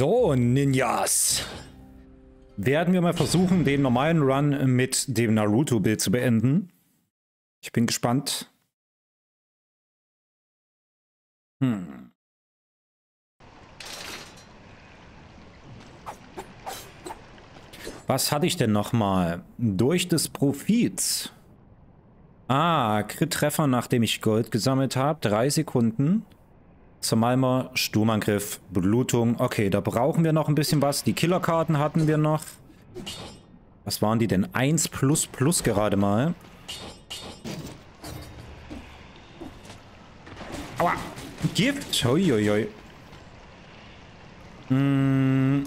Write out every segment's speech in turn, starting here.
So, Ninjas. Werden wir mal versuchen, den normalen Run mit dem Naruto-Bild zu beenden. Ich bin gespannt. Was hatte ich denn nochmal? Durch des Profits. Ah, Crit-Treffer, nachdem ich Gold gesammelt habe. 3 Sekunden. Zermalmer, Sturmangriff, Blutung. Okay, da brauchen wir noch ein bisschen was. Die Killerkarten hatten wir noch. Was waren die denn? 1++ gerade mal. Aua. Gift. Uiuiui. In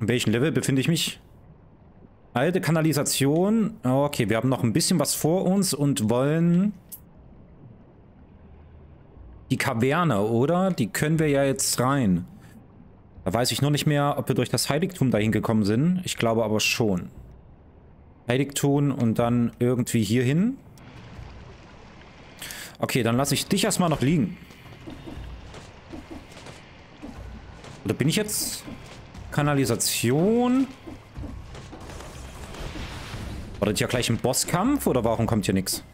welchem Level befinde ich mich? Alte Kanalisation. Okay, wir haben noch ein bisschen was vor uns und wollen die Kaverne, oder? Die können wir ja jetzt rein. Da weiß ich noch nicht mehr, ob wir durch das Heiligtum dahin gekommen sind. Ich glaube aber schon. Heiligtum und dann irgendwie hier hin. Okay, dann lasse ich dich erstmal noch liegen. Oder bin ich jetzt? Kanalisation. War das ja gleich ein Bosskampf oder warum kommt hier nichts?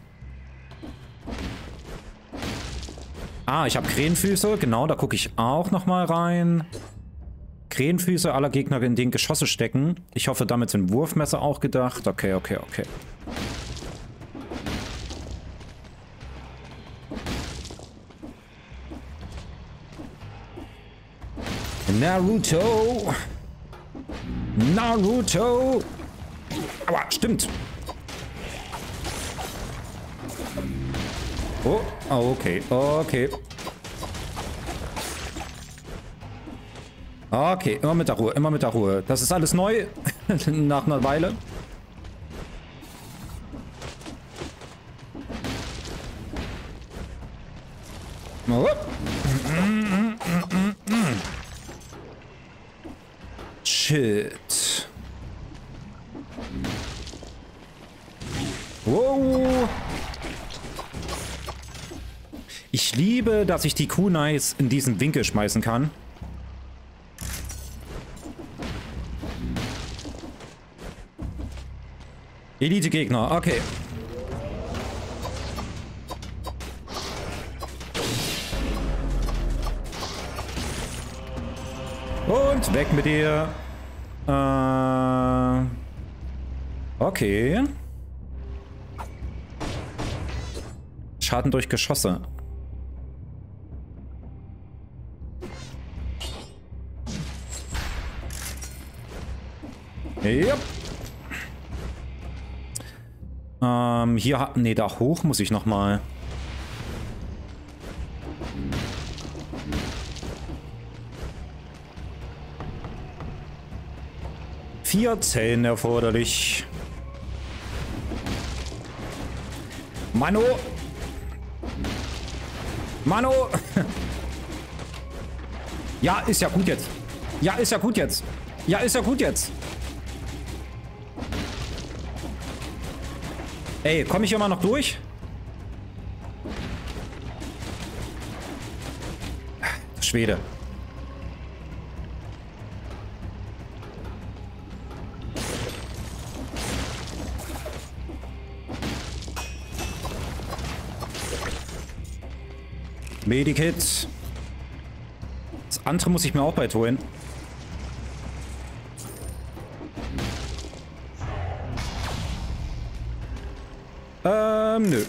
Ah, ich habe Krähenfüße. Genau, da gucke ich auch nochmal rein. Krähenfüße aller Gegner, in denen Geschosse stecken. Ich hoffe, damit sind Wurfmesser auch gedacht. Okay, okay, okay. Naruto! Naruto! Aua, stimmt. Oh, okay, okay. Okay, immer mit der Ruhe, immer mit der Ruhe. Das ist alles neu, nach einer Weile. Oh. Shit. Wow. Ich liebe, dass ich die Kunais in diesen Winkel schmeißen kann. Elite-Gegner, okay. Und weg mit dir. Okay. Schaden durch Geschosse. Yep. Hier, nee, da hoch muss ich nochmal. Vier Zellen erforderlich. Mano! Mano! Ja, ist ja gut jetzt. Ja, ist ja gut jetzt. Ja, ist ja gut jetzt. Ey, komme ich immer noch durch? Schwede. Medikit. Das andere muss ich mir auch bald holen. Nö.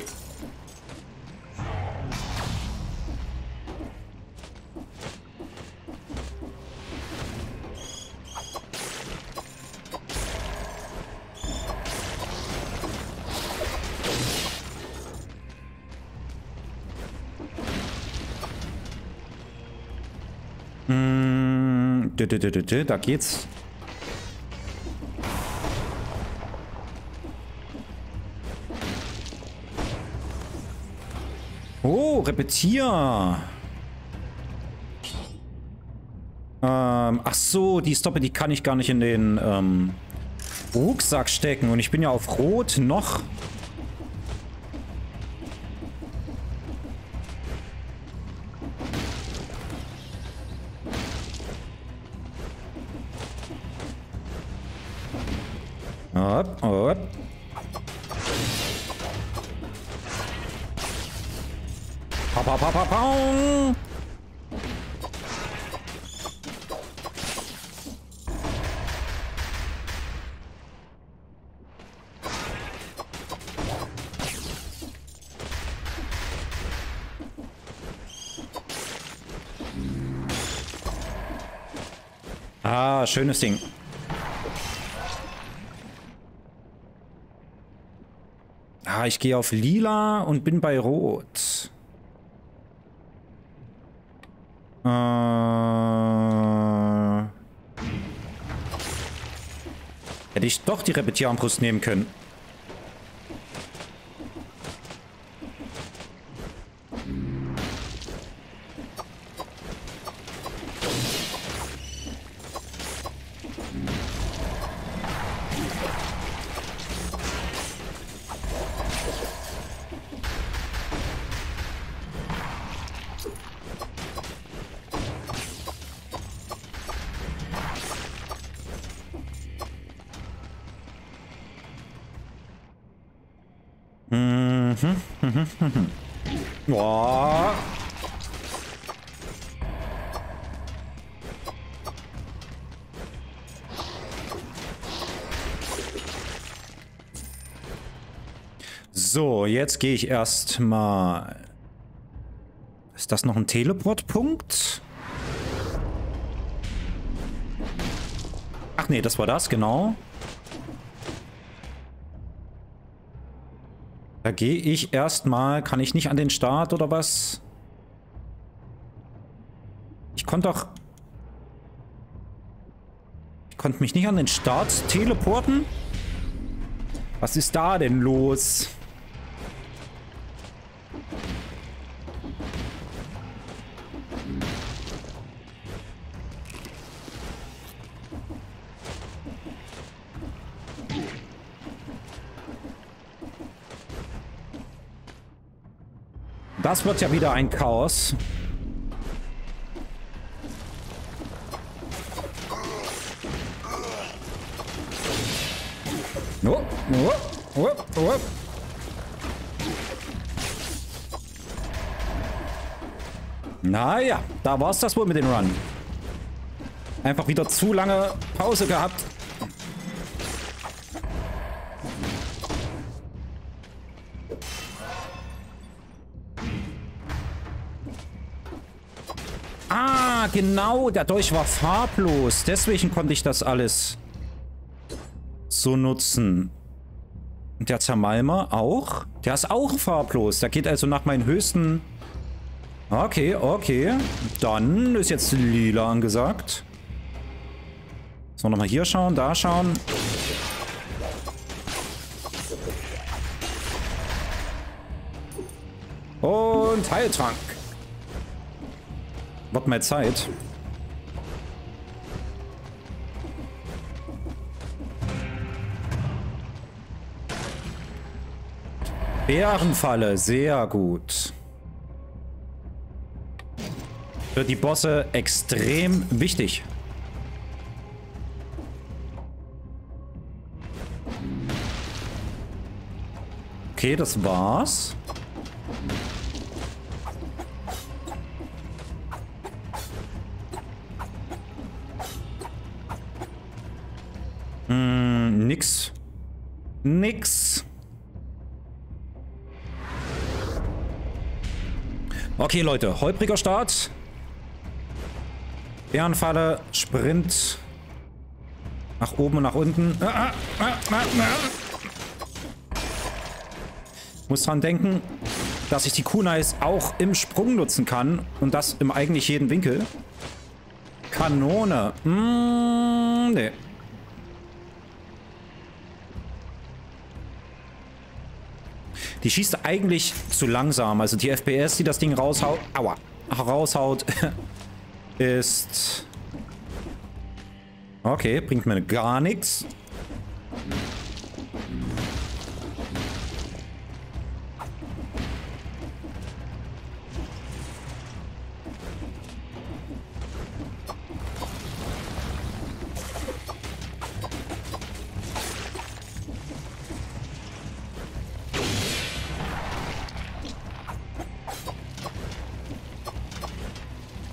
Da geht's. Repetier. Ach so, die Stoppe, die kann ich gar nicht in den Rucksack stecken. Und ich bin ja auf Rot noch. Hopp, hopp. Hopp, hopp, hopp, hopp, hopp. Ah, schönes Ding. Ah, ich gehe auf lila und bin bei rot. Hätte ich doch die Repetieranbrust nehmen können. Boah. So, jetzt gehe ich erstmal. Ist das noch ein Teleportpunkt? Ach nee, das war das, genau. Da gehe ich erstmal. Kann ich nicht an den Start oder was? Ich konnte doch. Ich konnte mich nicht an den Start teleporten? Was ist da denn los? Das wird ja wieder ein Chaos. Oh, oh, oh, oh. Naja, da war's das wohl mit dem Run. Einfach wieder zu lange Pause gehabt. Genau, dadurch war farblos. Deswegen konnte ich das alles so nutzen. Und der Zamalmer auch. Der ist auch farblos. Der geht also nach meinen höchsten... Okay, okay. Dann ist jetzt lila angesagt. So, nochmal hier schauen, da schauen. Und Heiltrank. Wird mal Zeit. Bärenfalle, sehr gut. Für die Bosse extrem wichtig. Okay, das war's. Nix. Nix. Okay, Leute. Holpriger Start. Bärenfalle. Sprint. Nach oben und nach unten. Muss dran denken, dass ich die Kunais auch im Sprung nutzen kann. Und das im eigentlich jeden Winkel. Kanone. Nee. Die schießt eigentlich zu langsam. Also die FPS, die das Ding raushaut, aua, raushaut, ist... Okay, bringt mir gar nichts.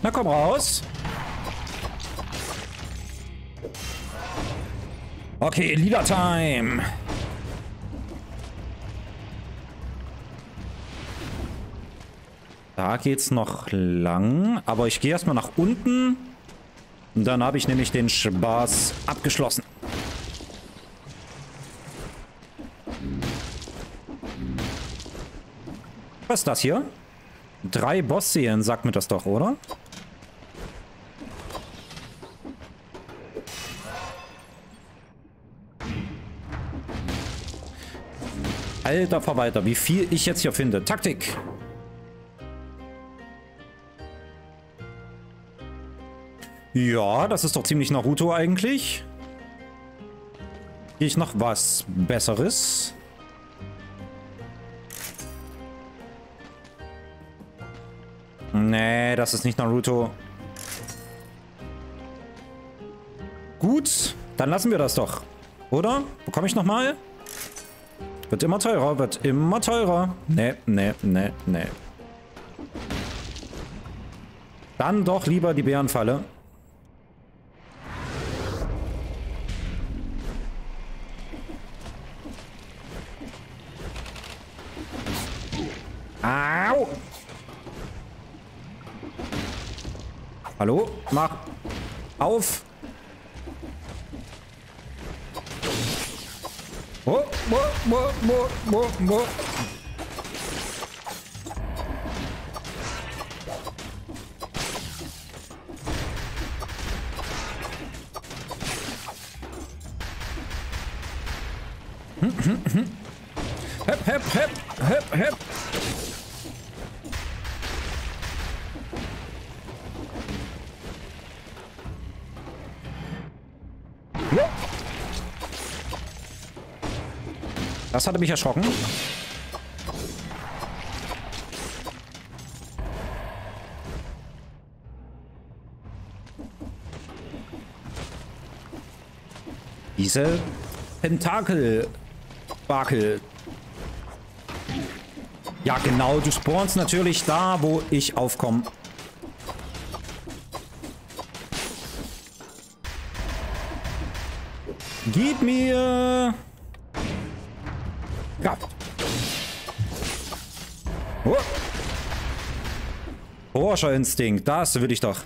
Na komm raus. Okay, Leader Time. Da geht's noch lang. Aber ich gehe erstmal nach unten. Und dann habe ich nämlich den Spaß abgeschlossen. Was ist das hier? 3 Boss-Serien, sagt mir das doch, oder? Alter Verwalter, wie viel ich jetzt hier finde. Taktik! Ja, das ist doch ziemlich Naruto eigentlich. Gehe ich noch was Besseres? Nee, das ist nicht Naruto. Gut, dann lassen wir das doch. Oder? Bekomme ich nochmal? Wird immer teurer, wird immer teurer. Nee, nee, nee, nee. Dann doch lieber die Bärenfalle. Au! Hallo? Mach auf! Oh, oh, oh, oh, oh, oh. Hep, hep, hep, hep, hep. Das hatte mich erschrocken. Diese Tentakel-Bakel. Ja genau, du spawnst natürlich da, wo ich aufkomme. Gib mir... Oh. Forscherinstinkt, das will ich doch.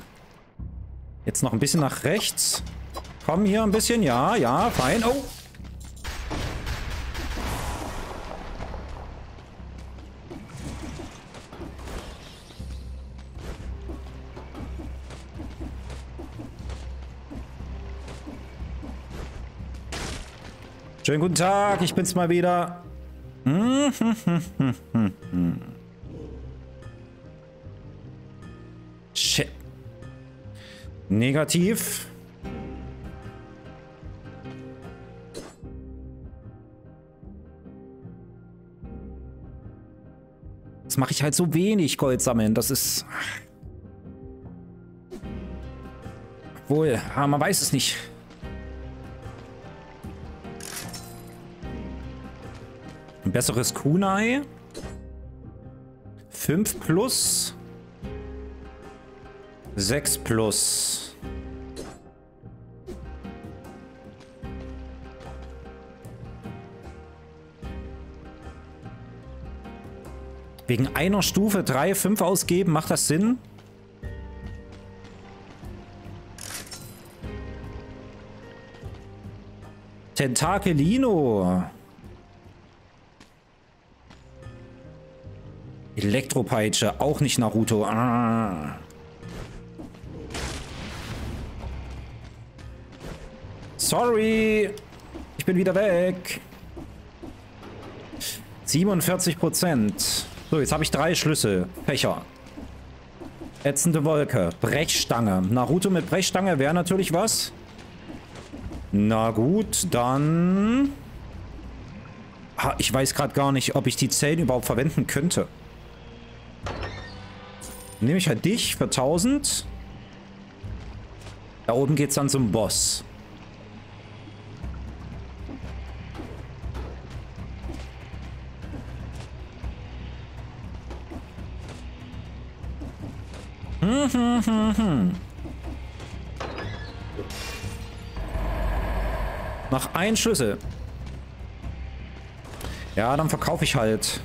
Jetzt noch ein bisschen nach rechts. Komm hier ein bisschen, ja, ja, fein. Oh. Schönen guten Tag, ich bin's mal wieder. Shit. Negativ. Jetzt mache ich halt so wenig Gold sammeln. Das ist... Wohl, aber man weiß es nicht. Besseres Kunai. 5 plus. 6 plus. Wegen einer Stufe 3, 5 ausgeben, macht das Sinn? Tentakelino. Elektropeitsche, auch nicht Naruto. Ah. Sorry, ich bin wieder weg. 47%. So, jetzt habe ich 3 Schlüssel. Fächer. Ätzende Wolke. Brechstange. Naruto mit Brechstange wäre natürlich was. Na gut, dann... Ah, ich weiß gerade gar nicht, ob ich die Zellen überhaupt verwenden könnte. Nehme ich halt dich für 1000. Da oben geht's dann zum Boss. Noch ein Schlüssel. Ja, dann verkaufe ich halt.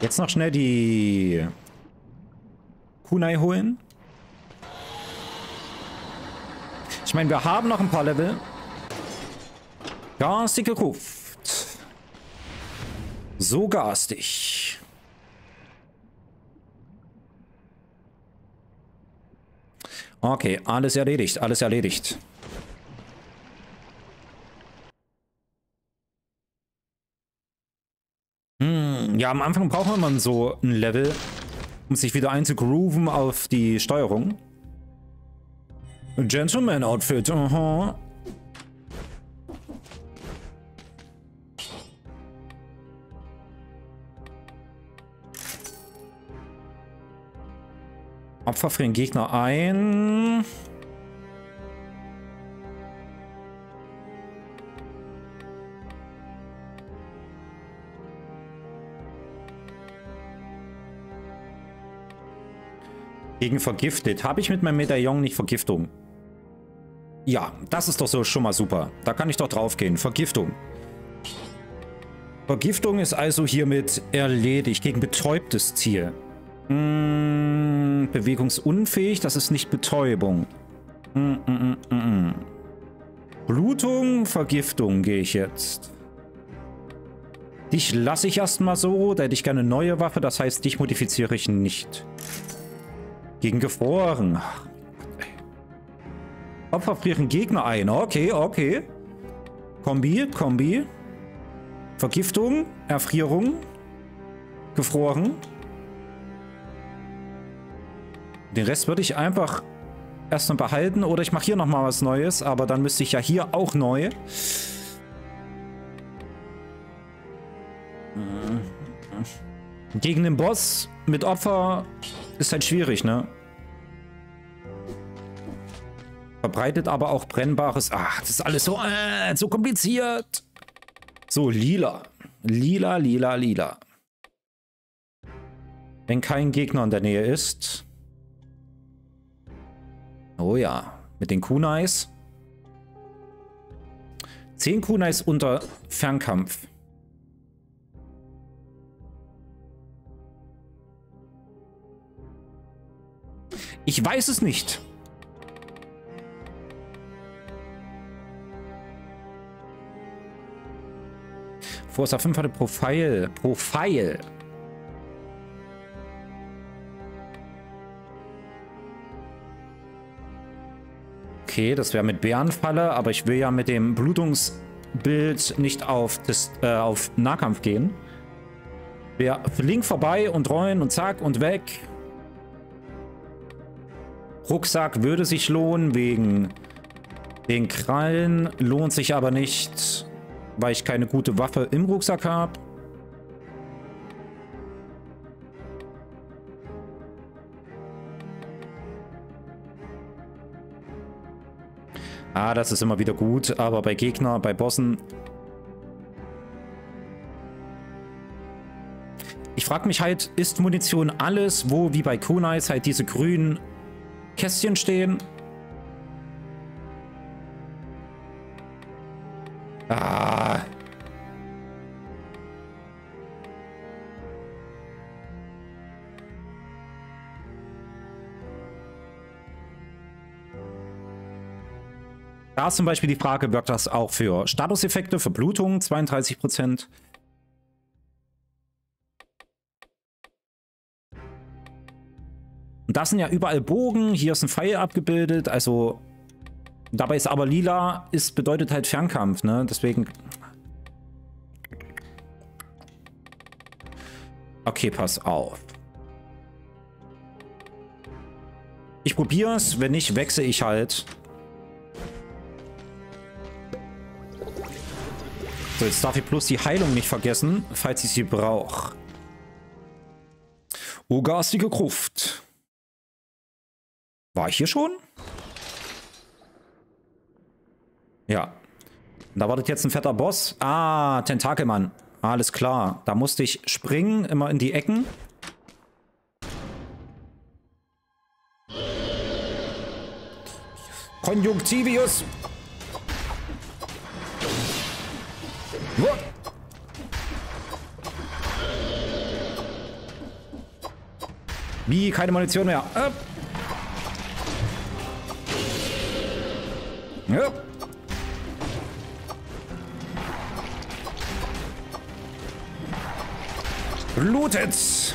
Jetzt noch schnell die Kunai holen. Ich meine, wir haben noch ein paar Level. Garstig gekauft. So garstig. Okay, alles erledigt, alles erledigt. Ja, am Anfang braucht man so ein Level, um sich wieder einzugrooven auf die Steuerung. Gentleman-Outfit, aha. Opfer für den Gegner ein. Gegen vergiftet. Habe ich mit meinem Medaillon nicht Vergiftung? Ja, das ist doch so schon mal super. Da kann ich doch drauf gehen. Vergiftung. Vergiftung ist also hiermit erledigt. Gegen betäubtes Ziel. Bewegungsunfähig, das ist nicht Betäubung. Blutung, Vergiftung gehe ich jetzt. Dich lasse ich erstmal so, da hätte ich gerne eine neue Waffe, das heißt, dich modifiziere ich nicht. Gegen Gefroren. Opfer frieren Gegner ein. Okay, okay. Kombi, Kombi. Vergiftung, Erfrierung, Gefroren. Den Rest würde ich einfach erstmal behalten. Oder ich mache hier nochmal was Neues. Aber dann müsste ich ja hier auch neu. Gegen den Boss mit Opfer ist halt schwierig, ne? Verbreitet aber auch brennbares... Ach, das ist alles so, so kompliziert. So, lila. Lila, lila, lila. Wenn kein Gegner in der Nähe ist... Oh ja, mit den Kunais. 10 Kunais unter Fernkampf. Ich weiß es nicht. Forza 5 hatte Profil. Profil. Okay, das wäre mit Bärenfalle, aber ich will ja mit dem Blutungsbild nicht auf, auf Nahkampf gehen. Wäre flink vorbei und rollen und zack und weg. Rucksack würde sich lohnen wegen den Krallen, lohnt sich aber nicht, weil ich keine gute Waffe im Rucksack habe. Ah, das ist immer wieder gut, aber bei Gegner, bei Bossen. Ich frage mich halt, ist Munition alles, wo wie bei Kunais halt diese grünen Kästchen stehen? Ah. Da ist zum Beispiel die Frage, wirkt das auch für Statuseffekte, für Blutung, 32%. Und das sind ja überall Bogen, hier ist ein Pfeil abgebildet, also dabei ist aber lila, ist bedeutet halt Fernkampf, ne? Deswegen... Okay, pass auf. Ich probiere es, wenn nicht, wechsle ich halt. So, jetzt darf ich bloß die Heilung nicht vergessen, falls ich sie brauche. Oh, garstige Gruft. War ich hier schon? Ja. Da wartet jetzt ein fetter Boss. Ah, Tentakelmann. Alles klar. Da musste ich springen, immer in die Ecken. Konjunktivius. Wie? Keine Munition mehr. Ja. Blutet's.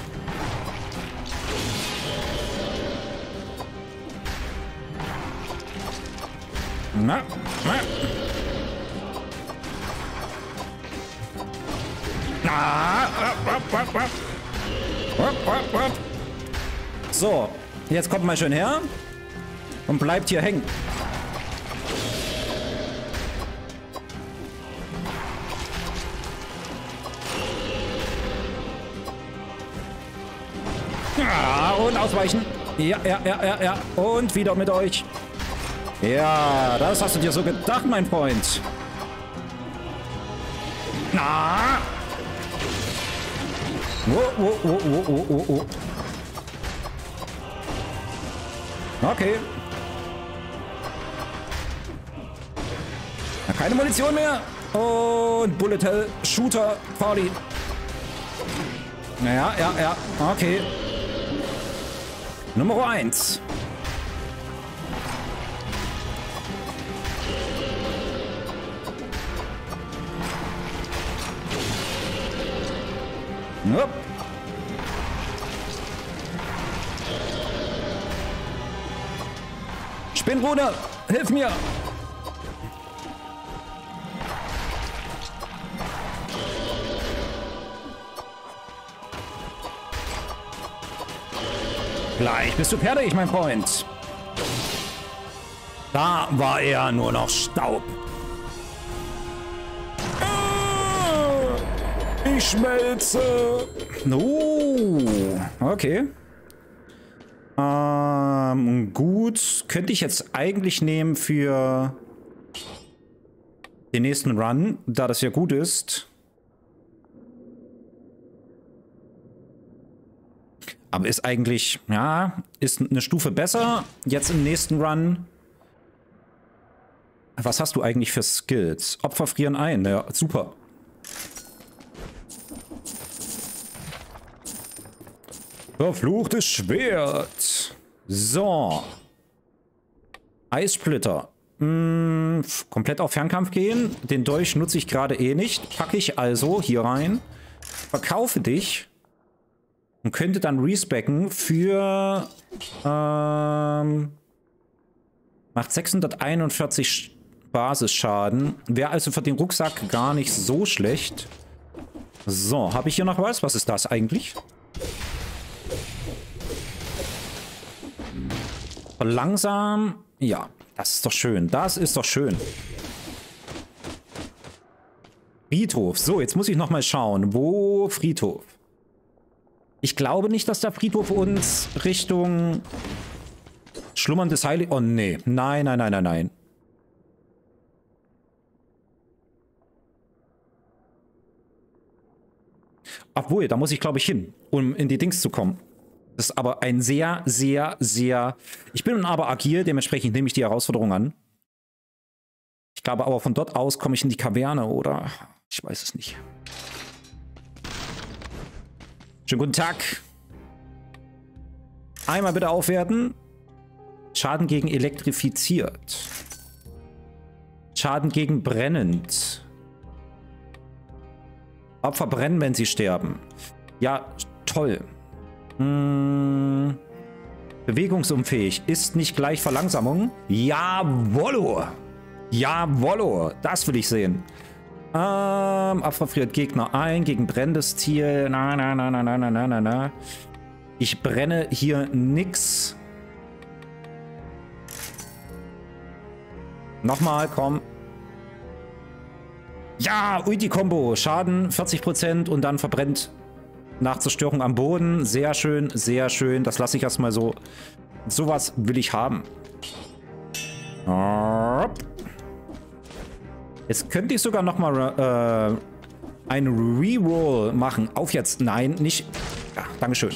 Na, na. Na, so, jetzt kommt mal schön her und bleibt hier hängen. Ja, und ausweichen. Ja, ja, ja, ja, ja. Und wieder mit euch. Ja, das hast du dir so gedacht, mein Freund. Na. Oh, oh, oh, oh, oh, oh, oh. Okay. Na, keine Munition mehr. Und Bullet Hell Shooter Party. Ja, ja, ja. Okay. Nummer 1. Nope. Spinnruder, hilf mir! Gleich bist du fertig, mein Freund. Da war er nur noch Staub. Ich schmelze. Oh, okay. Gut. Könnte ich jetzt eigentlich nehmen für den nächsten Run, da das ja gut ist. Aber ist eigentlich, ja, ist eine Stufe besser jetzt im nächsten Run. Was hast du eigentlich für Skills? Opfer frieren ein, ja, super. Verfluchtes Schwert. So. Eissplitter. Komplett auf Fernkampf gehen. Den Dolch nutze ich gerade eh nicht. Packe ich also hier rein. Verkaufe dich. Und könnte dann respecken für... macht 641 Basisschaden. Wäre also für den Rucksack gar nicht so schlecht. So, habe ich hier noch was? Was ist das eigentlich? Langsam. Ja, das ist doch schön. Das ist doch schön. Friedhof. So, jetzt muss ich nochmal schauen. Wo Friedhof? Ich glaube nicht, dass der Friedhof uns Richtung schlummerndes Heilig... Oh, nee. Nein, nein, nein, nein, nein. Obwohl, da muss ich, glaube ich, hin, um in die Dings zu kommen. Das ist aber ein sehr, sehr, sehr... Ich bin aber agil, dementsprechend nehme ich die Herausforderung an. Ich glaube aber, von dort aus komme ich in die Kaverne, oder? Ich weiß es nicht. Schönen guten Tag. Einmal bitte aufwerten. Schaden gegen elektrifiziert. Schaden gegen brennend. Opfer brennen, wenn sie sterben. Ja, toll. Bewegungsunfähig. Ist nicht gleich Verlangsamung. Jawollo. Jawollo. Das will ich sehen. Abverfriert Gegner ein gegen brennendes Ziel. Na, na, na, na, na, na, na, na. Ich brenne hier nix. Nochmal, komm. Ja, Ulti-Kombo. Schaden 40% und dann verbrennt. Nach Zerstörung am Boden. Sehr schön, sehr schön. Das lasse ich erstmal so. Sowas will ich haben. Jetzt könnte ich sogar nochmal einen Reroll machen. Auf jetzt. Nein, nicht. Ja, Dankeschön.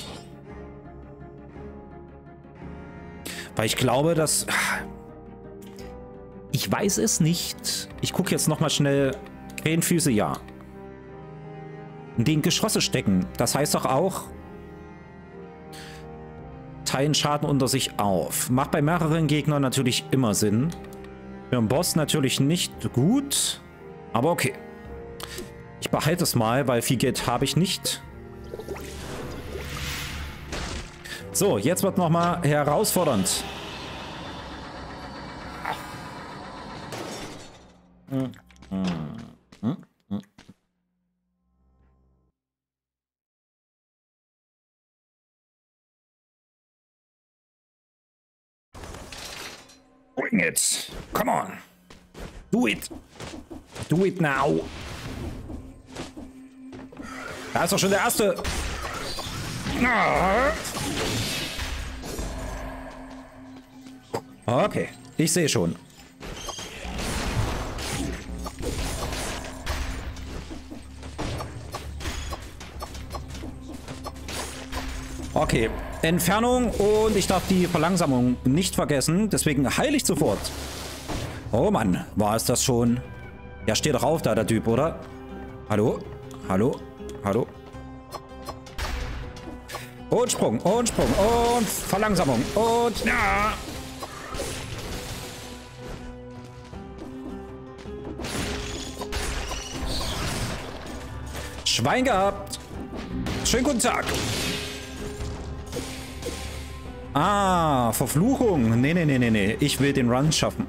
Weil ich glaube, dass... Ich weiß es nicht. Ich gucke jetzt nochmal schnell. Krähenfüße, ja. Den Geschosse stecken. Das heißt doch auch... Teilen Schaden unter sich auf. Macht bei mehreren Gegnern natürlich immer Sinn. Für einen Boss natürlich nicht gut. Aber okay. Ich behalte es mal, weil viel Geld habe ich nicht. So, jetzt wird nochmal herausfordernd. Bring it. Come on. Do it. Do it now. Da ist doch schon der erste. Okay, ich sehe schon. Okay, Entfernung und ich darf die Verlangsamung nicht vergessen, deswegen heil ich sofort. Oh Mann, war es das schon? Ja, steht doch auf da, der Typ, oder? Hallo? Hallo? Hallo? Und Sprung, und Sprung, und Verlangsamung, und... Ja. Schwein gehabt. Schönen guten Tag. Ah, Verfluchung. Nee, nee, nee, nee, nee. Ich will den Run schaffen.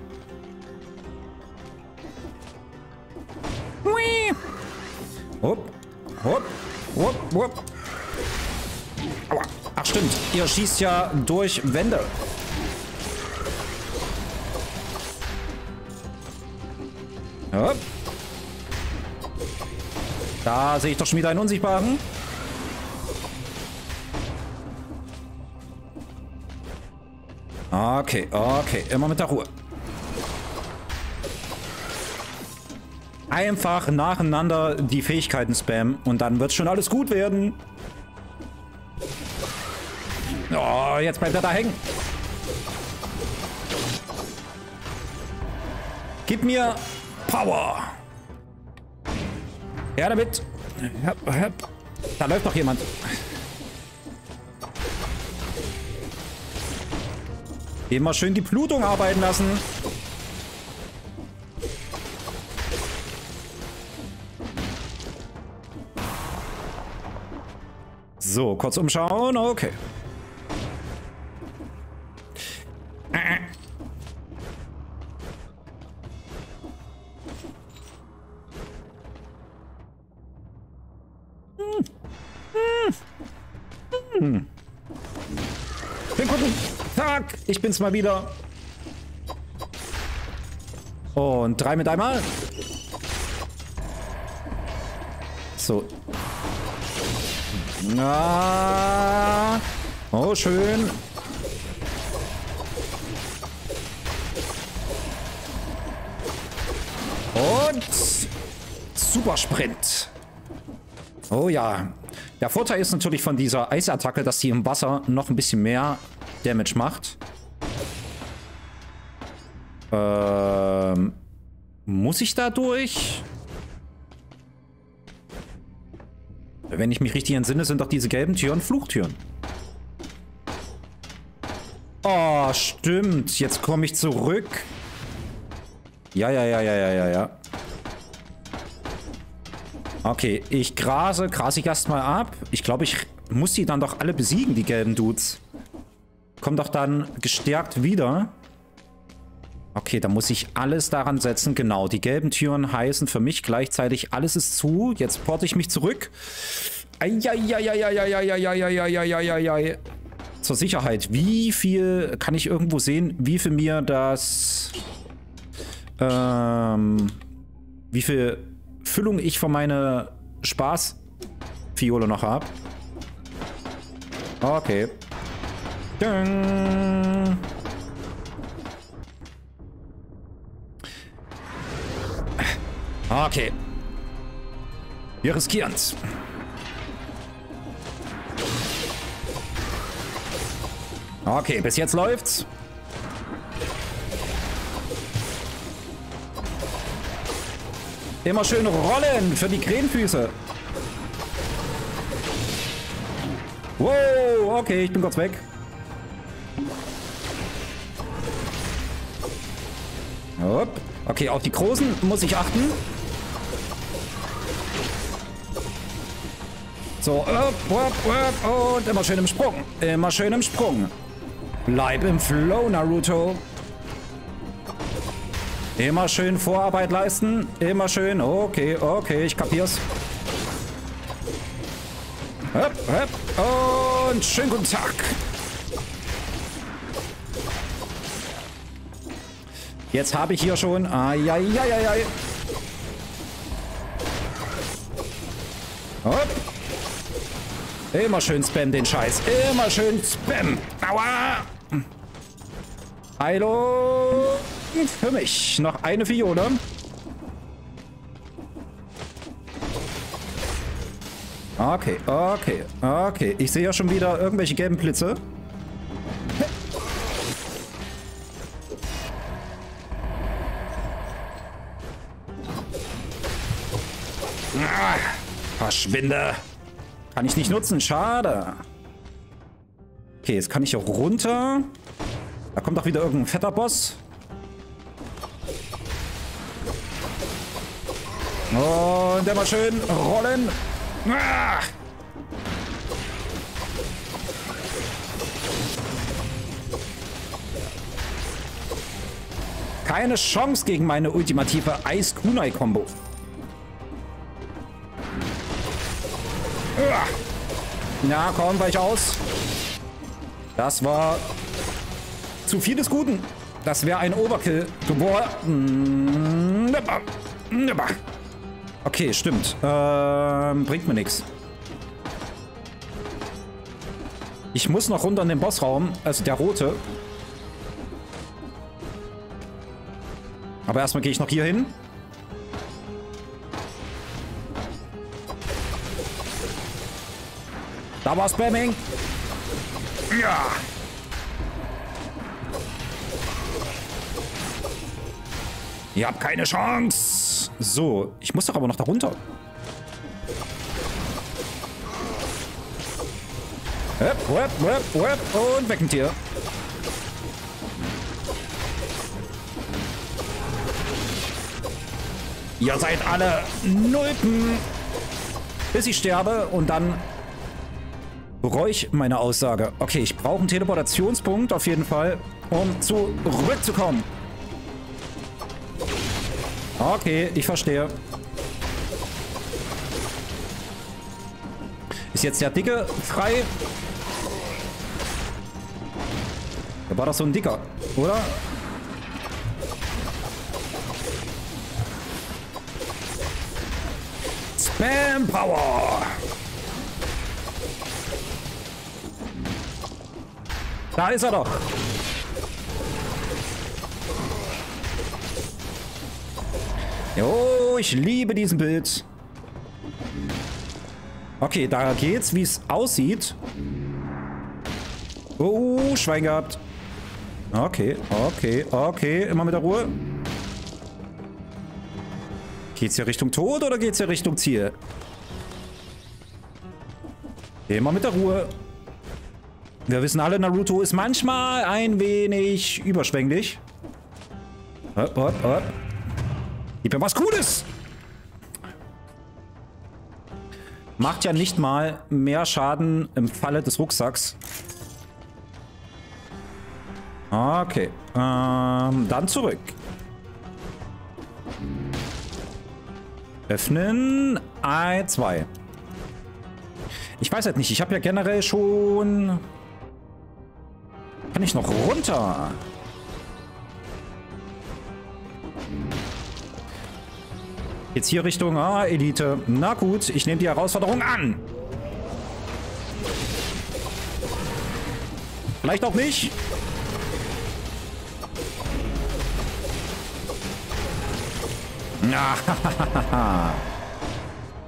Hopp, hopp, hopp, hopp. Aua. Ach stimmt, ihr schießt ja durch Wände. Hopp. Da sehe ich doch schon wieder einen Unsichtbaren. Okay, okay. Immer mit der Ruhe. Einfach nacheinander die Fähigkeiten spammen und dann wird schon alles gut werden. Oh, jetzt bleibt er da hängen. Gib mir Power. Ja, damit. Da läuft noch jemand. Immer schön die Blutung arbeiten lassen. So, kurz umschauen. Okay. Ich bin's mal wieder. Und 3 mit einmal. So. Na. Oh, schön. Und Supersprint. Oh ja. Der Vorteil ist natürlich von dieser Eisattacke, dass sie im Wasser noch ein bisschen mehr Damage macht. Muss ich da durch? Wenn ich mich richtig entsinne, sind doch diese gelben Türen Fluchtüren. Oh, stimmt. Jetzt komme ich zurück. Ja, ja, ja, ja, ja, ja, ja. Okay, ich grase ich erstmal ab. Ich glaube, ich muss die dann doch alle besiegen, die gelben Dudes. Kommt doch dann gestärkt wieder. Okay, da muss ich alles daran setzen. Genau, die gelben Türen heißen für mich gleichzeitig, alles ist zu. Jetzt porte ich mich zurück. Eieieiei. Zur Sicherheit. Wie viel kann ich irgendwo sehen, wie viel mir das... wie viel Füllung ich für meine Spaßfiole noch habe? Okay. Dun. Okay. Wir riskieren's. Okay, bis jetzt läuft's. Immer schön rollen für die Krähenfüße. Wow, okay, ich bin kurz weg. Hopp. Okay, auf die Großen muss ich achten. So, hopp, hopp, hopp. Und immer schön im Sprung. Immer schön im Sprung. Bleib im Flow, Naruto. Immer schön Vorarbeit leisten. Immer schön. Okay, okay, ich kapier's. Hopp, hopp. Und schönen guten Tag. Jetzt habe ich hier schon... Ai. Hopp. Immer schön spam den Scheiß. Immer schön spam. Aua. Hallo. Für mich. Noch eine Fiole. Okay, okay, okay. Ich sehe ja schon wieder irgendwelche gelben Blitze. Verschwinde. Kann ich nicht nutzen. Schade. Okay, jetzt kann ich hier runter. Da kommt doch wieder irgendein fetter Boss. Und immer schön rollen. Keine Chance gegen meine ultimative Eis-Kunai-Kombo. Na komm, weich aus. Das war zu viel des Guten. Das wäre ein Overkill geworden. Okay, stimmt. Bringt mir nichts. Ich muss noch runter in den Bossraum. Also der rote. Aber erstmal gehe ich noch hier hin. Da war Spamming. Ja. Ihr habt keine Chance. So, ich muss doch aber noch da runter. Hep, hep, hep, hep. Und weg mit dir. Ihr seid alle Nulpen. Bis ich sterbe und dann... bereue ich meine Aussage. Okay, ich brauche einen Teleportationspunkt auf jeden Fall, um zurückzukommen. Okay, ich verstehe. Ist jetzt der Dicke frei? Da war doch so ein Dicker, oder? Spam Power! Da ist er doch. Jo, ich liebe diesen Bild. Okay, da geht's, wie es aussieht. Oh, Schwein gehabt. Okay, okay, okay. Immer mit der Ruhe. Geht's hier Richtung Tod oder geht's hier Richtung Ziel? Immer mit der Ruhe. Wir wissen alle, Naruto ist manchmal ein wenig überschwänglich. Hopp, hopp, hopp. Gib mir was Cooles! Macht ja nicht mal mehr Schaden im Falle des Rucksacks. Okay. Dann zurück. Öffnen. A2. Ich weiß halt nicht. Ich habe ja generell schon... Kann ich noch runter? Jetzt hier Richtung Elite. Na gut, ich nehme die Herausforderung an. Vielleicht auch nicht.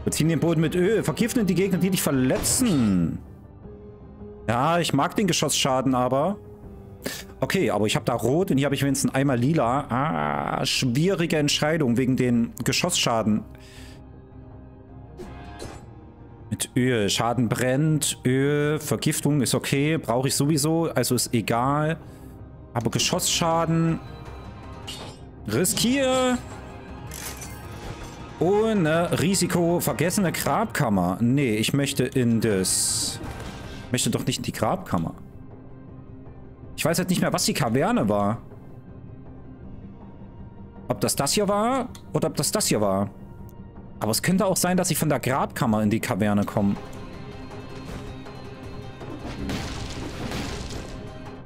Wir ziehen den Boden mit Öl. Vergiften die Gegner, die dich verletzen. Ja, ich mag den Geschossschaden, aber... Okay, aber ich habe da Rot und hier habe ich wenigstens einmal Lila. Ah, schwierige Entscheidung wegen den Geschossschaden. Mit Öl. Schaden brennt. Öl. Vergiftung ist okay. Brauche ich sowieso. Also ist egal. Aber Geschossschaden. Riskiere. Ohne Risiko. Vergessene Grabkammer. Nee, ich möchte in das... Ich möchte doch nicht in die Grabkammer. Ich weiß jetzt nicht mehr, was die Kaverne war. Ob das hier war oder ob das hier war. Aber es könnte auch sein, dass ich von der Grabkammer in die Kaverne komme.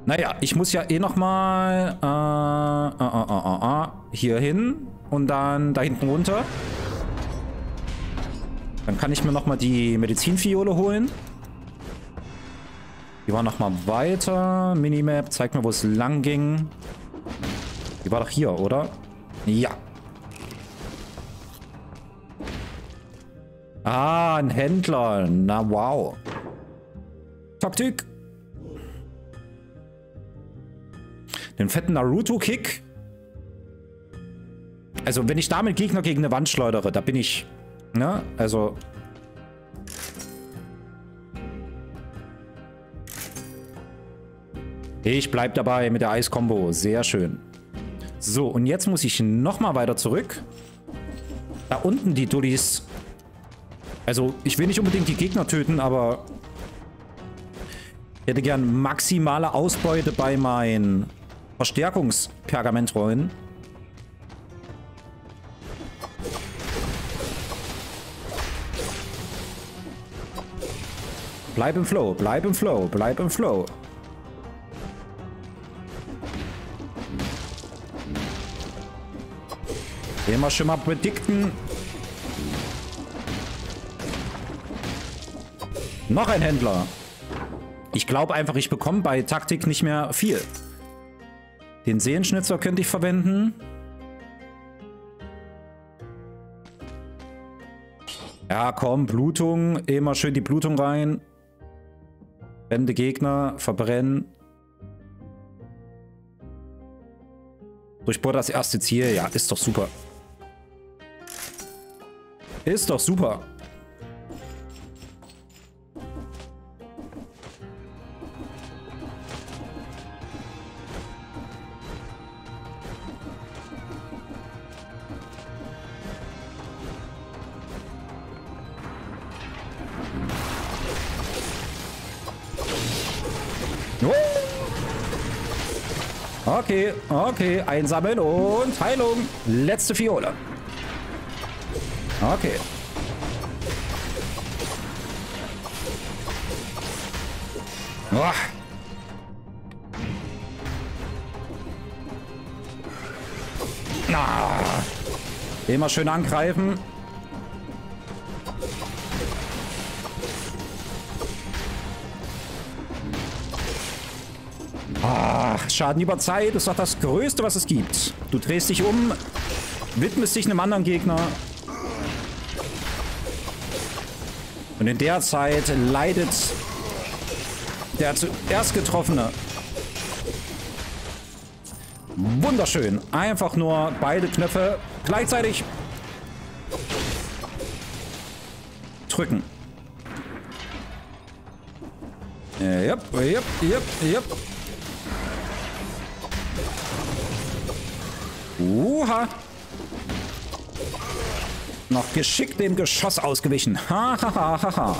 Naja, ich muss ja eh nochmal hier hin und dann da hinten runter. Dann kann ich mir nochmal die Medizinfiole holen. Die war nochmal weiter. Minimap, zeig mir, wo es lang ging. Die war doch hier, oder? Ja. Ah, ein Händler. Na wow. Taktik. Den fetten Naruto-Kick. Also, wenn ich damit Gegner gegen eine Wand schleudere, da bin ich... Ne? Also... Ich bleib dabei mit der Eiskombo. Sehr schön. So, und jetzt muss ich nochmal weiter zurück. Da unten die Dullis... Also, ich will nicht unbedingt die Gegner töten, aber ich hätte gern maximale Ausbeute bei meinen Verstärkungspergamentrollen. Bleib im Flow, bleib im Flow, bleib im Flow. Immer schon mal predikten. Noch ein Händler. Ich glaube einfach, ich bekomme bei Taktik nicht mehr viel. Den Sehenschnitzer könnte ich verwenden. Ja, komm, Blutung. Immer schön die Blutung rein. Brennende Gegner, verbrennen. Durchbohr das erste Ziel. Ja, ist doch super. Ist doch super. Okay, okay, einsammeln und Heilung. Letzte Fiole. Okay. Boah. Ah. Immer schön angreifen. Schaden über Zeit ist doch das Größte, was es gibt. Du drehst dich um, widmest dich einem anderen Gegner. Und in der Zeit leidet der zuerst Getroffene. Wunderschön. Einfach nur beide Knöpfe gleichzeitig drücken. Yep, yep, yep, yep. Uha. Noch geschickt dem Geschoss ausgewichen. Ha, ha, ha, ha, ha.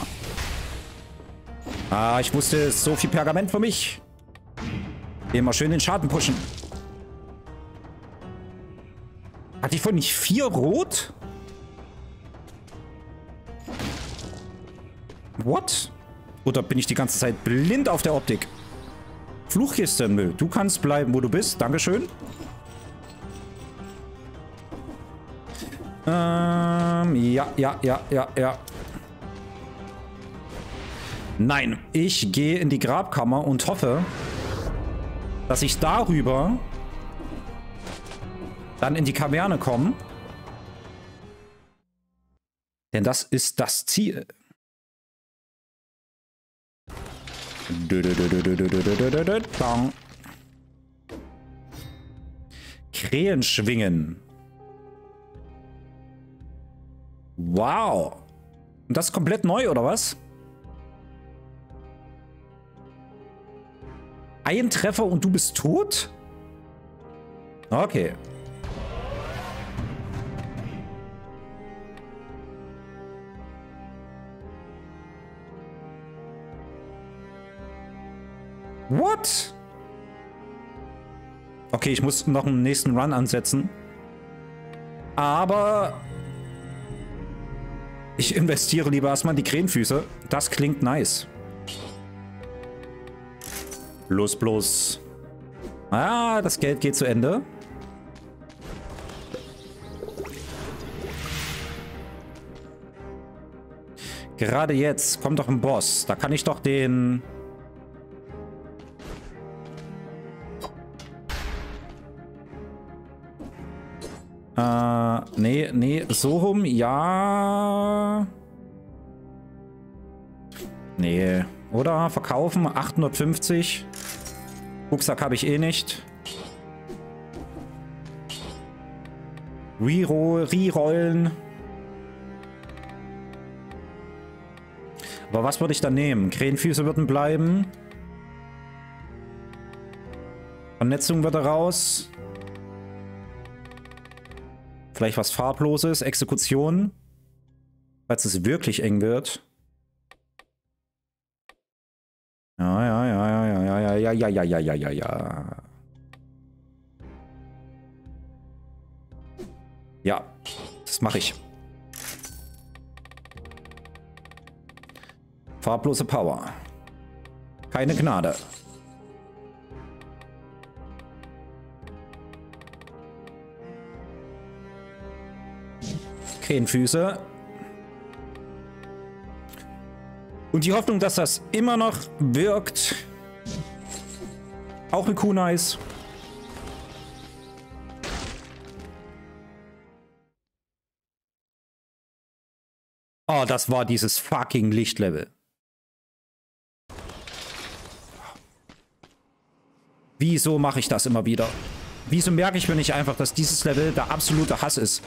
Ah, ich wusste, so viel Pergament für mich. Immer schön den Schaden pushen. Hatte ich vorhin nicht 4 Rot? What? Oder bin ich die ganze Zeit blind auf der Optik? Fluchkiste im Müll. Du kannst bleiben, wo du bist. Dankeschön. Ja, ja, ja, ja, ja. Nein, ich gehe in die Grabkammer und hoffe, dass ich darüber dann in die Kaverne komme. Denn das ist das Ziel. Krähen schwingen. Wow. Und das ist komplett neu, oder was? Ein Treffer und du bist tot? Okay. What? Okay, ich muss noch einen nächsten Run ansetzen. Aber ich investiere lieber erstmal in die Krähenfüße. Das klingt nice. Los, bloß. Ah, das Geld geht zu Ende. Gerade jetzt kommt doch ein Boss. Da kann ich doch den... Nee, so rum, ja. Nee, oder? Verkaufen, 850. Rucksack habe ich eh nicht. Rerollen. Aber was würde ich dann nehmen? Krähenfüße würden bleiben. Vernetzung würde raus. Vielleicht was Farbloses, Exekution, falls es wirklich eng wird. Ja. Ja, das mache ich. Farblose Power. Keine Gnade. Krähenfüße. Und die Hoffnung, dass das immer noch wirkt. Auch eine Kuh nice. Oh, das war dieses fucking Lichtlevel. Wieso mache ich das immer wieder? Wieso merke ich mir nicht einfach, dass dieses Level der absolute Hass ist?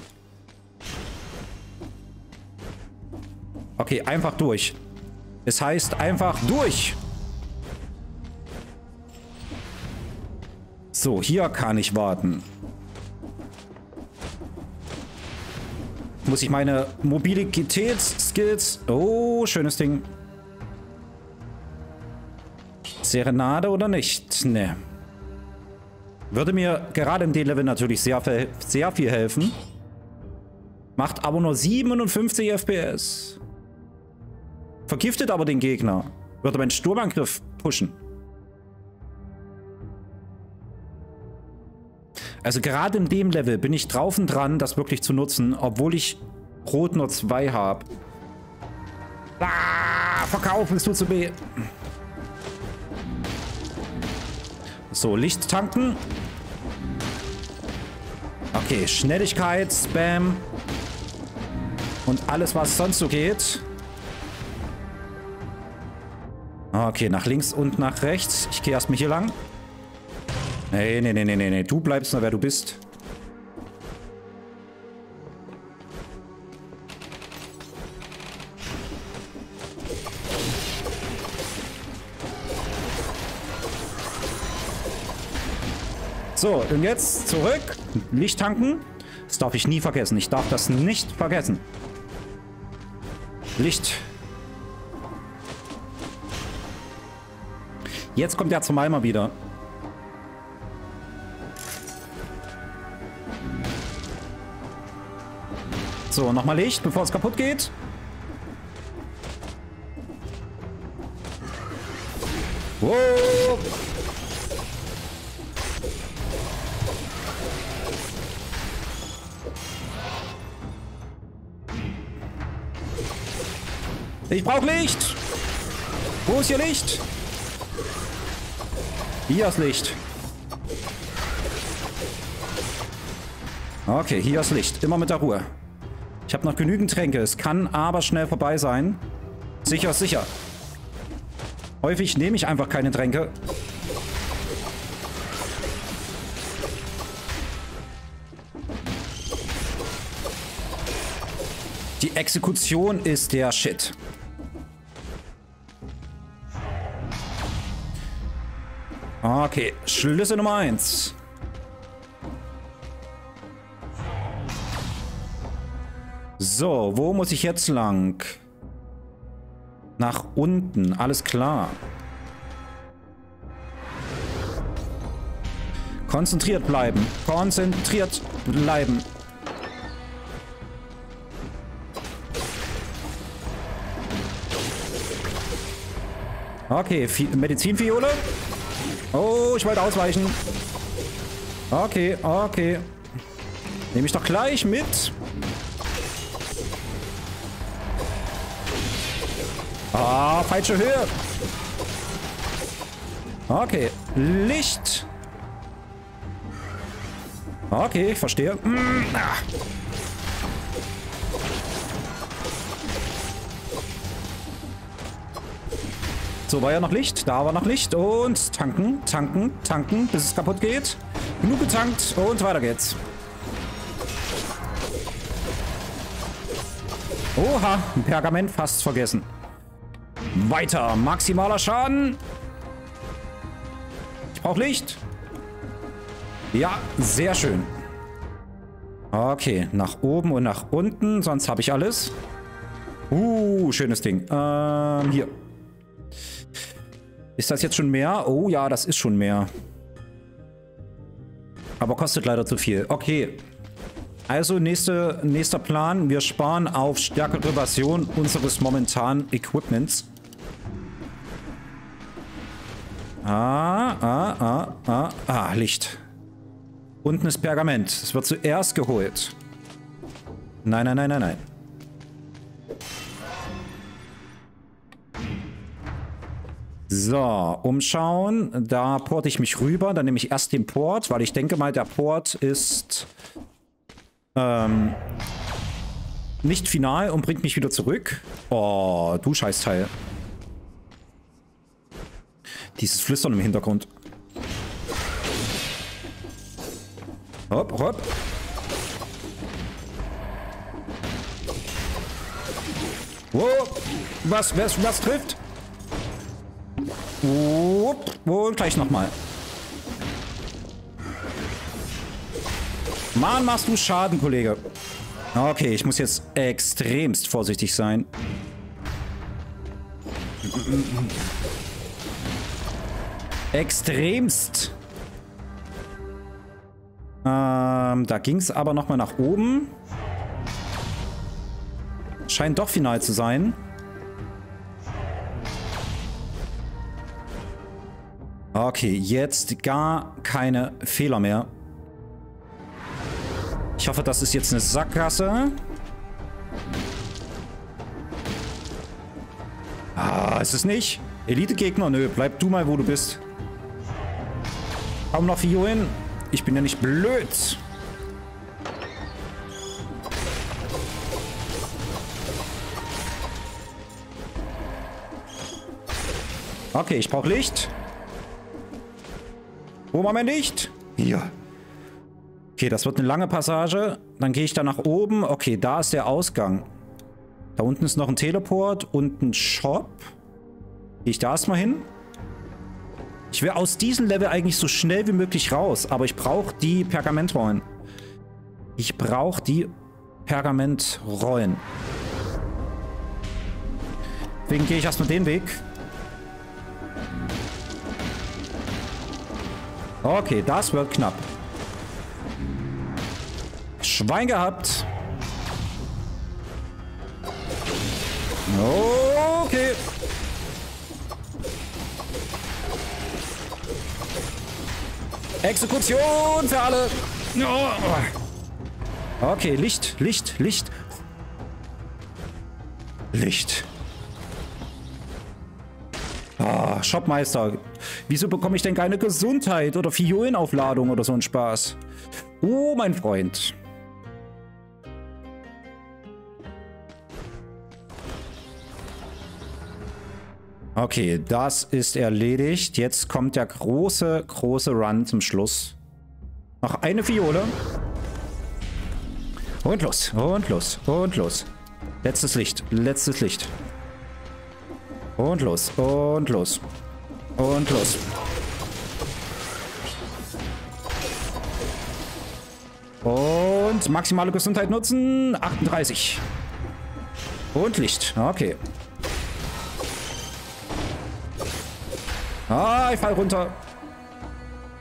Okay, einfach durch. Es heißt einfach durch. So, hier kann ich warten. Muss ich meine Mobilitätsskills... Oh, schönes Ding. Serenade oder nicht? Ne. Würde mir gerade im D-Level natürlich sehr viel helfen. Macht aber nur 57 FPS. Vergiftet aber den Gegner. Würde meinen Sturmangriff pushen. Also gerade in dem Level bin ich drauf und dran, das wirklich zu nutzen, obwohl ich Rot nur 2 habe. Ah, verkaufen, es tut so weh. So, Licht tanken. Okay, Schnelligkeit, Spam. Und alles, was sonst so geht. Okay, nach links und nach rechts. Ich gehe erstmal hier lang. Nee. Du bleibst nur, wer du bist. So, und jetzt zurück. Licht tanken. Das darf ich nie vergessen. Ich darf das nicht vergessen. Licht. Jetzt kommt der zum Eimer wieder. So, nochmal Licht, bevor es kaputt geht. Wow. Ich brauche Licht. Wo ist hier Licht? Hier ist Licht. Okay, hier ist Licht. Immer mit der Ruhe. Ich habe noch genügend Tränke. Es kann aber schnell vorbei sein. Sicher ist sicher. Häufig nehme ich einfach keine Tränke. Die Exekution ist der Shit. Okay, Schlüssel Nummer 1. So, wo muss ich jetzt lang? Nach unten, alles klar. Konzentriert bleiben, konzentriert bleiben. Okay, Medizinfiole. Oh, ich wollte ausweichen. Okay, okay. Nehme ich doch gleich mit. Ah, falsche Höhe. Okay, Licht. Okay, ich verstehe. So, war ja noch Licht. Da war noch Licht. Und tanken, tanken, tanken, bis es kaputt geht. Genug getankt und weiter geht's. Oha, ein Pergament fast vergessen. Weiter. Maximaler Schaden. Ich brauche Licht. Ja, sehr schön. Okay, nach oben und nach unten. Sonst habe ich alles. Schönes Ding. Hier. Ist das jetzt schon mehr? Oh ja, das ist schon mehr. Aber kostet leider zu viel. Okay. Also nächster Plan. Wir sparen auf stärkere Version unseres momentanen Equipments. Licht. Unten ist Pergament. Es wird zuerst geholt. Nein, nein, nein, nein, nein. So, umschauen. Da porte ich mich rüber. Dann nehme ich erst den Port, weil ich denke mal, der Port ist nicht final und bringt mich wieder zurück. Oh, du Scheißteil. Dieses Flüstern im Hintergrund. Hopp, hopp. Wow, was trifft? Und gleich nochmal. Mann, machst du Schaden, Kollege. Okay, ich muss jetzt extremst vorsichtig sein. Extremst. Da ging es aber nochmal nach oben. Scheint doch final zu sein. Okay, jetzt gar keine Fehler mehr. Ich hoffe, das ist jetzt eine Sackgasse. Ah, ist es nicht? Elite-Gegner? Nö, bleib du mal, wo du bist. Komm noch hier hin. Ich bin ja nicht blöd. Okay, ich brauche Licht. Wo machen wir nicht? Hier. Okay, das wird eine lange Passage. Dann gehe ich da nach oben. Okay, da ist der Ausgang. Da unten ist noch ein Teleport und ein Shop. Gehe ich da erstmal hin? Ich will aus diesem Level eigentlich so schnell wie möglich raus. Aber ich brauche die Pergamentrollen. Ich brauche die Pergamentrollen. Deswegen gehe ich erstmal den Weg. Okay, das wird knapp. Schwein gehabt. Okay. Exekution für alle. Okay, Licht, Licht, Licht. Licht. Shopmeister. Wieso bekomme ich denn keine Gesundheit oder Fiolenaufladung oder so ein Spaß? Oh, mein Freund. Okay, das ist erledigt. Jetzt kommt der große, große Run zum Schluss. Noch eine Fiole. Und los, und los, und los. Letztes Licht, letztes Licht. Und los, und los. Und los. Und maximale Gesundheit nutzen. 38. Und Licht. Okay. Ah, ich fall runter.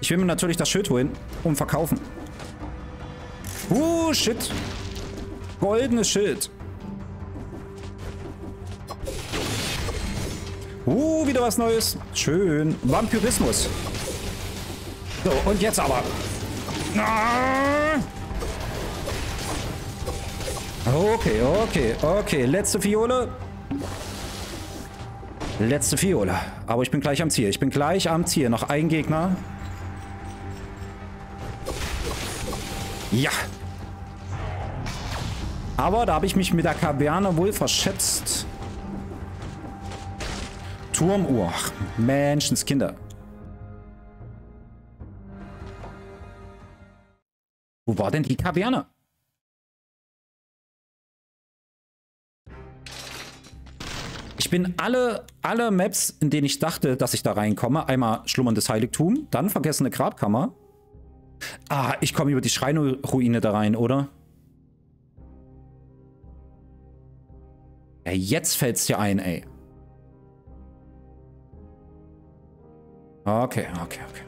Ich will mir natürlich das Schild holen. Um verkaufen. Shit. Goldenes Schild. Wieder was Neues. Schön. Vampirismus. So, und jetzt aber. Okay, okay, okay. Letzte Fiole. Letzte Fiole. Aber ich bin gleich am Ziel. Ich bin gleich am Ziel. Noch ein Gegner. Ja. Aber da habe ich mich mit der Kaverne wohl verschätzt. Turmuhr. Menschenskinder. Wo war denn die Kaverne? Ich bin alle Maps, in denen ich dachte, dass ich da reinkomme. Einmal schlummerndes Heiligtum, dann vergessene Grabkammer. Ah, ich komme über die Schreine-Ruine da rein, oder? Ja, jetzt fällt's dir ein, ey. Okay, okay, okay.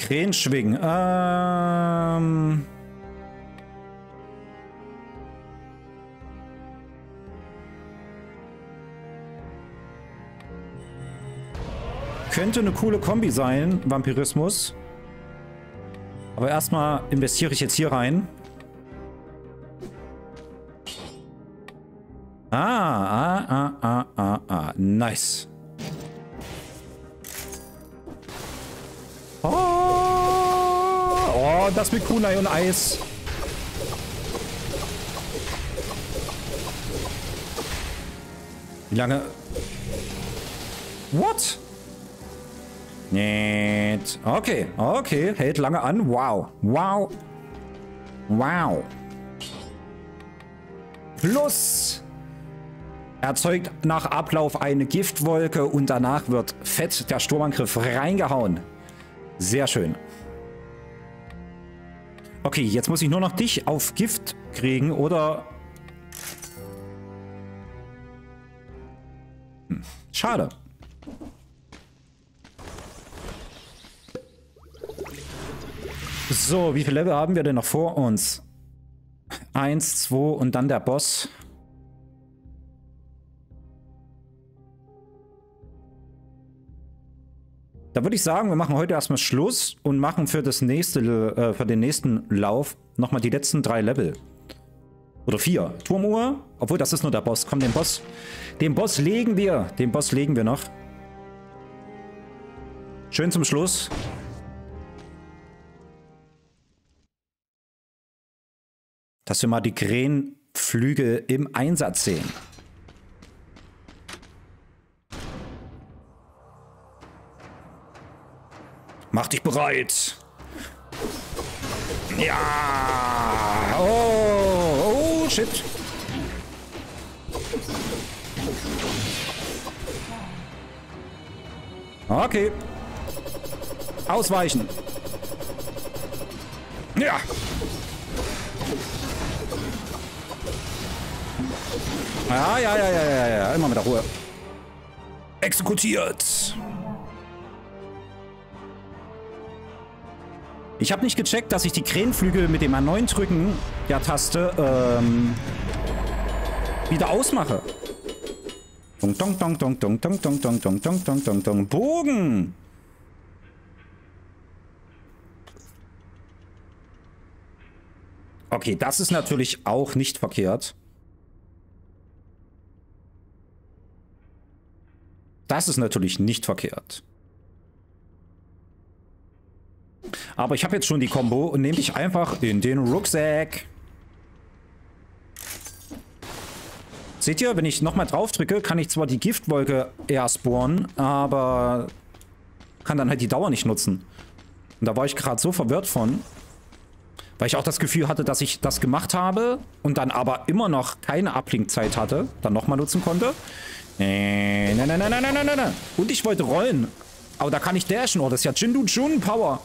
Krähen schwingen. Könnte eine coole Kombi sein, Vampirismus. Aber erstmal investiere ich jetzt hier rein. Nice. Oh, das mit Kunai und Eis. Wie lange? What? Nee. Okay, okay. Hält lange an. Wow. Wow. Wow. Plus. Erzeugt nach Ablauf eine Giftwolke und danach wird fett der Sturmangriff reingehauen. Sehr schön. Okay, jetzt muss ich nur noch dich auf Gift kriegen, oder? Hm, schade. So, wie viele Level haben wir denn noch vor uns? 1, 2 und dann der Boss. Da würde ich sagen, wir machen heute erstmal Schluss und machen für das nächste, für den nächsten Lauf nochmal die letzten 3 Level. Oder 4. Turmuhr. Obwohl, das ist nur der Boss. Komm, den Boss. Den Boss legen wir. Den Boss legen wir noch. Schön zum Schluss. Dass wir mal die Krähenflügel im Einsatz sehen. Mach dich bereit. Ja. Oh, oh shit. Okay. Ausweichen. Ja. Ja, ja, ja, ja, ja, ja. Immer mit der Ruhe. Exekutiert. Ich habe nicht gecheckt, dass ich die Krähenflügel mit dem A9 drücken der Taste wieder ausmache. Dong, dong, dong, dong, dong, dong, dong, dong, dong, dong, dong, dong, dong. Bogen! Okay, das ist natürlich auch nicht verkehrt. Das ist natürlich nicht verkehrt. Aber ich habe jetzt schon die Kombo und nehme dich einfach in den Rucksack. Seht ihr, wenn ich nochmal drauf drücke, kann ich zwar die Giftwolke eher spawnen, aber kann dann halt die Dauer nicht nutzen. Und da war ich gerade so verwirrt von, weil ich auch das Gefühl hatte, dass ich das gemacht habe und dann aber immer noch keine Ablinkzeit hatte, dann nochmal nutzen konnte. Nein, nein, nein, nein, nein, nein, nein. Und ich wollte rollen. Aber da kann ich dashen. Oh, das ist ja Jindun-Jun-Power.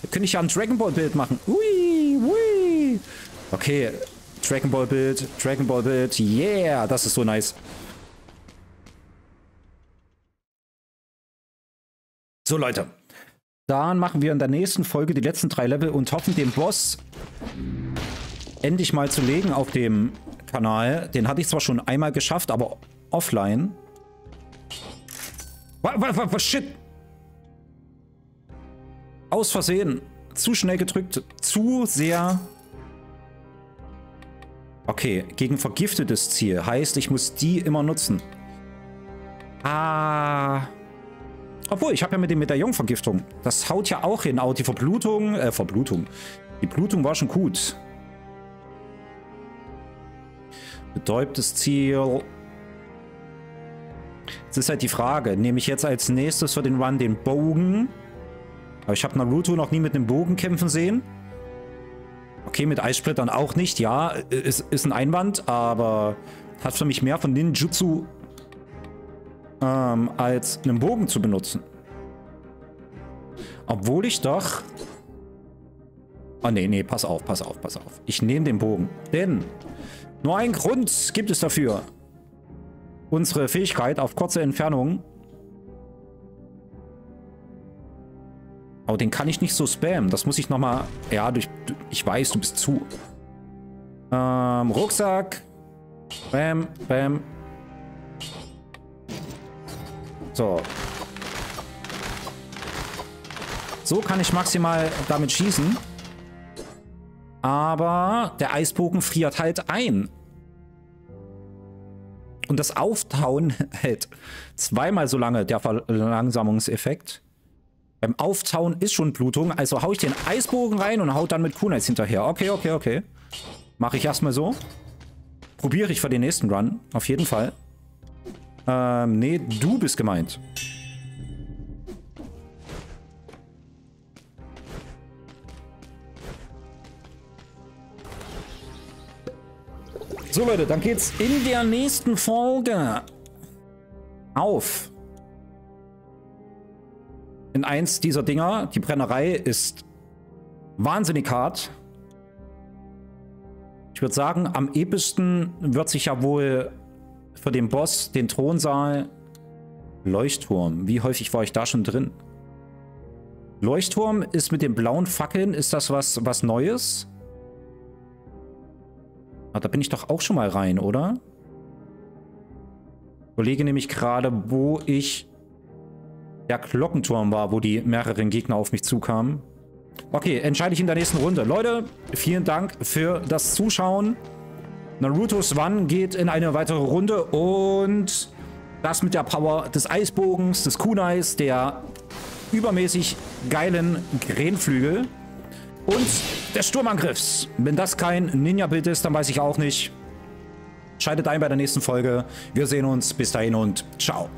Da könnte ich ja ein Dragon Ball-Bild machen. Ui, ui. Okay, Dragon Ball-Bild, Dragon Ball-Bild. Yeah, das ist so nice. So, Leute. Dann machen wir in der nächsten Folge die letzten 3 Level und hoffen, den Boss endlich mal zu legen auf dem Kanal. Den hatte ich zwar schon einmal geschafft, aber offline. Was? Shit! Aus Versehen. Zu schnell gedrückt. Zu sehr. Okay, gegen vergiftetes Ziel. Heißt, ich muss die immer nutzen. Ah. Obwohl, ich habe ja mit dem Medaillon-Vergiftung. Das haut ja auch hin. Auch die Verblutung. Die Blutung war schon gut. Betäubtes Ziel. Jetzt ist halt die Frage. Nehme ich jetzt als nächstes für den Run den Bogen? Aber ich habe Naruto noch nie mit einem Bogen kämpfen sehen. Okay, mit Eissplittern auch nicht. Ja, ist ein Einwand, aber hat für mich mehr von Ninjutsu als einen Bogen zu benutzen. Obwohl ich doch... Oh, nee, pass auf. Ich nehme den Bogen. Denn nur einen Grund gibt es dafür. Unsere Fähigkeit auf kurze Entfernung... Oh, den kann ich nicht so spammen. Das muss ich nochmal... Ja, ich weiß, du bist zu. Rucksack. Bam, bam. So. So kann ich maximal damit schießen. Aber der Eisbogen friert halt ein. Und das Auftauen hält zweimal so lange, der Verlangsamungseffekt. Beim Auftauen ist schon Blutung, also hau ich den Eisbogen rein und hau dann mit Kunais hinterher. Okay. Mache ich erstmal so. Probiere ich für den nächsten Run, auf jeden Fall. Nee, du bist gemeint. So Leute, dann geht's in der nächsten Folge auf. In eins dieser Dinger. Die Brennerei ist wahnsinnig hart. Ich würde sagen, am epischsten wird sich ja wohl für den Boss, den Thronsaal, Leuchtturm. Wie häufig war ich da schon drin? Leuchtturm ist mit den blauen Fackeln. Ist das was Neues? Ach, da bin ich doch auch schon mal rein, oder? Ich überlege nämlich gerade, wo ich... Der Glockenturm war, wo die mehreren Gegner auf mich zukamen. Okay, entscheide ich in der nächsten Runde. Leute, vielen Dank für das Zuschauen. Naruto's Run geht in eine weitere Runde und das mit der Power des Eisbogens, des Kunais, der übermäßig geilen Krähenflügel und des Sturmangriffs. Wenn das kein Ninja-Bild ist, dann weiß ich auch nicht. Schaltet ein bei der nächsten Folge. Wir sehen uns. Bis dahin und ciao.